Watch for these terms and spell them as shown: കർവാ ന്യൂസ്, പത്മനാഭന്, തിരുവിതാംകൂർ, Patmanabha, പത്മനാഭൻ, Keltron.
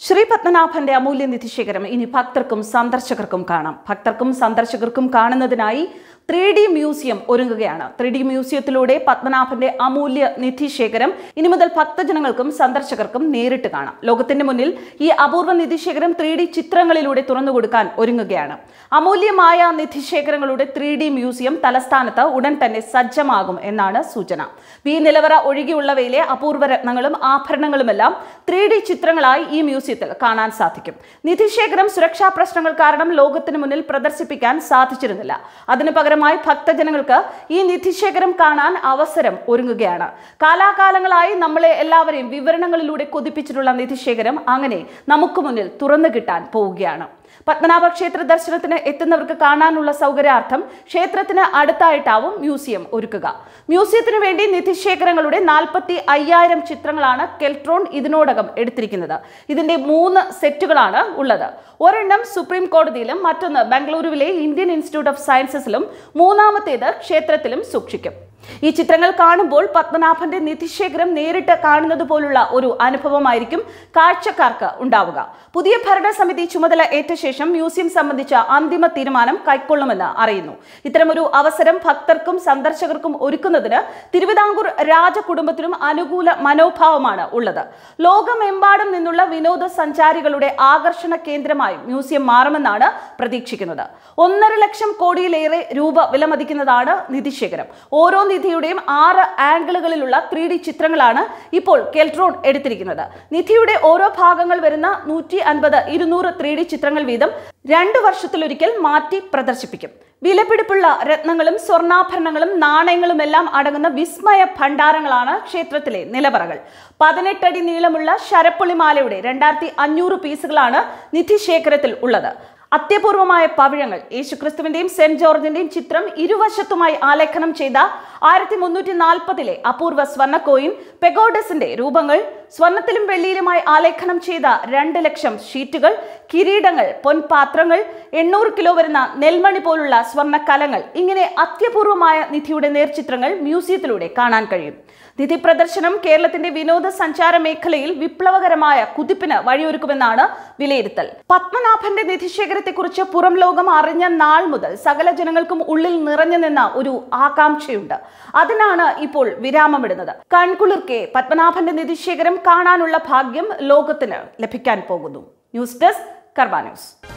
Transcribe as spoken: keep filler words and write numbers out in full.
Shri Patmanabhante Amulya Nidhi Shekaram ini Bhaktarkkum Sandarshakkarkkum Kaanam. Bhaktarkkum Sandarshakkarkkum Kaanunnathinayi three D Museum ഒരുങ്ങുകയാണ്. three D മ്യൂസിയത്തിലൂടെ പത്മനാഭന്റെ അമൂല്യ നിധി ശേഖരം ഇനി മുതൽ ഭക്തജനങ്ങൾക്കും സന്ദർശകർക്കും നേരിട്ട് കാണാം. ലോകത്തിന്റെ മുന്നിൽ ഈ അപൂർവ നിധി ശേഖരം three D ചിത്രങ്ങളിലൂടെ തുറന്നു കൊടുക്കാൻ ഒരുങ്ങുകയാണ്. അമൂല്യമായ നിധി ശേഖരങ്ങളുടെ three D മ്യൂസിയം തലസ്ഥാനത്ത് ഉടൻ തന്നെ സജ്ജമാകും എന്നാണ് സൂചന. ഈ നിലവറ ഒഴികെയുള്ളവയിലെ അപൂർവ രത്നങ്ങളും ആഭരണങ്ങളുമെല്ലാം three D ചിത്രങ്ങളായി ഈ മ്യൂസിയത്തിൽ കാണാൻ സാധിക്കും. നിധി ശേഖരം സുരക്ഷാ പ്രശ്നങ്ങൾ കാരണം ലോകത്തിന്റെ മുന്നിൽ പ്രദർശിപ്പിക്കാൻ സാധിച്ചിരുന്നില്ല. അതിനു My Pakta Janaka in the Tishakaram Kanan, Avasaram, Urungana. Kala Kalangalai, Namale Elavarim, Viverangalude Kudipitulan the Tishakaram, Angane, Namukumunil, Turandagitan, Pogiana. Patmanabha Kshetra Darshanathina Ethunnavakku Kananulla Saukaryartham, Kshetrathinu Aduthayittu Museum Orukkuka. Museyathinu Vendi Nithi Shekarangalude നാൽപ്പത്തി അയ്യായിരം ചിത്രങ്ങളാണ് Keltron ഇതിനോടകം എടുത്തിരിക്കുന്നത്. ഇതിന്റെ മൂന്ന് സെറ്റുകളാണ് ഉള്ളത്. ഒരെണ്ണം supreme കോടതിയിലും മറ്റൊന്ന് ബംഗളൂരുവിലെ ഇന്ത്യൻ ഇൻസ്റ്റിറ്റ്യൂട്ട് ഓഫ് സയൻസസിലും മൂന്നാമത്തേത് ക്ഷേത്രത്തിലും സൂക്ഷിക്കും. ഈ ചിത്രങ്ങൾ കാണുമ്പോൾ പത്മനാഭന്റെ നിധിശേഖരം നേരിട്ട് കാണുന്നതുപോലുള്ള ഒരു അനുഭവമായിരിക്കും കാഴ്ചക്കാർക്ക് ഉണ്ടാവുക. പുതിയ ഭരണസമിതി ചുമതല ഏറ്റ ശേഷം മ്യൂസിയം സംബന്ധിച്ച അന്തിമ തീരുമാനം കൈക്കൊള്ളുമെന്ന് അറിയുന്നു. ഇത്രമൊരു അവസരം ഭക്തർക്കും സന്ദർശകർക്കും ഒരുക്കുന്നതിന് തിരുവിതാംകൂർ രാജകുടുംബത്തിനും അനുകൂല മനോഭാവമാണ് ഉള്ളത്. ലോകമെമ്പാടും നിന്നുള്ള വിനോദസഞ്ചാരികളുടെ ആകർഷണ കേന്ദ്രമായി മ്യൂസിയം മാറുമെന്നാണ് പ്രതീക്ഷിക്കുന്നത്. ഒന്നര ലക്ഷം കോടിയിലേറെ രൂപ വിലമതിക്കുന്നതാണ് നിധിശേഖരം. ഓരോ നിധിയുടെയും ആറ് ആംഗിളുകളിലുള്ള ത്രീ ഡി ചിത്രങ്ങളാണ് ഇപ്പോൾ കെൽട്രോൺ എടുത്തിരിക്കുന്നത്. നിധിയുടെ ഓരോ ഭാഗങ്ങൾ വരുന്ന നൂറ്റി അൻപത് ഇരുന്നൂറ് ത്രീ ഡി ചിത്രങ്ങൾ വീതം രണ്ടു വർഷത്തിലൊരിക്കൽ മാറ്റി പ്രദർശിപ്പിക്കും. വിലപിടിപ്പുള്ള രത്നങ്ങളും സ്വർണ്ണാഭരണങ്ങളും നാണയങ്ങളുമെല്ലാം അടങ്ങുന്ന വിസ്മയ ഭണ്ഡാരങ്ങളാണ് ക്ഷേത്രത്തിലെ നിലവറകൾ. പതിനെട്ടടി നീളമുള്ള ശരപ്പുളിമാലയുടെ രണ്ടായിരത്തി അഞ്ഞൂറ് പീസുകളാണ് നിധിശേഖരത്തിൽ ഉള്ളത്. അത്യപൂർവമായ പവിഴങ്ങൾ, യേശുക്രിസ്തുവിന്റെയും സെന്റ് ജോർജിന്റെയും ചിത്രം ഇരുവശത്തുമായി ആലേഖനം ചെയ്ത ആയിരത്തി മുന്നൂറ്റി നാൽപ്പതിലെ അപൂർവ സ്വർണ്ണക്കോയിൻ, പെഗോഡസിന്റെ രൂപങ്ങൾ, സ്വർണത്തിലും വെള്ളിയിലുമായി ആലേഖനം ചെയ്ത രണ്ട് ലക്ഷം ഷീറ്റുകൾ, കിരീടങ്ങൾ, പൊൻപാത്രങ്ങൾ, എണ്ണൂറ് കിലോ വരുന്ന നെൽമണി പോലുള്ള സ്വർണ്ണ കലങ്ങൾ, ഇങ്ങനെ അത്യപൂർവമായ നിധിയുടെ നേർചിത്രങ്ങൾ മ്യൂസിയത്തിലൂടെ കാണാൻ കഴിയും. നിധി പ്രദർശനം കേരളത്തിന്റെ വിനോദസഞ്ചാര മേഖലയിൽ വിപ്ലവകരമായ കുതിപ്പിന് വഴിയൊരുക്കുമെന്നാണ് വിലയിരുത്തൽ. പത്മനാഭന്റെ നിധിശേഖരത്തെക്കുറിച്ച് പുറം ലോകം അറിഞ്ഞ നാൾ മുതൽ സകല ജനങ്ങൾക്കും ഉള്ളിൽ നിറഞ്ഞു നിന്ന ഒരു ആകാംക്ഷയുണ്ട്. അതിനാണ് ഇപ്പോൾ വിരാമമിടുന്നത്. കൺകുളിർക്കെ പത്മനാഭന്റെ നിധിശേഖരം കാണാനുള്ള ഭാഗ്യം ലോകത്തിന് ലഭിക്കാൻ പോകുന്നു. ന്യൂസ് ഡെസ്ക് കർവാ ന്യൂസ്.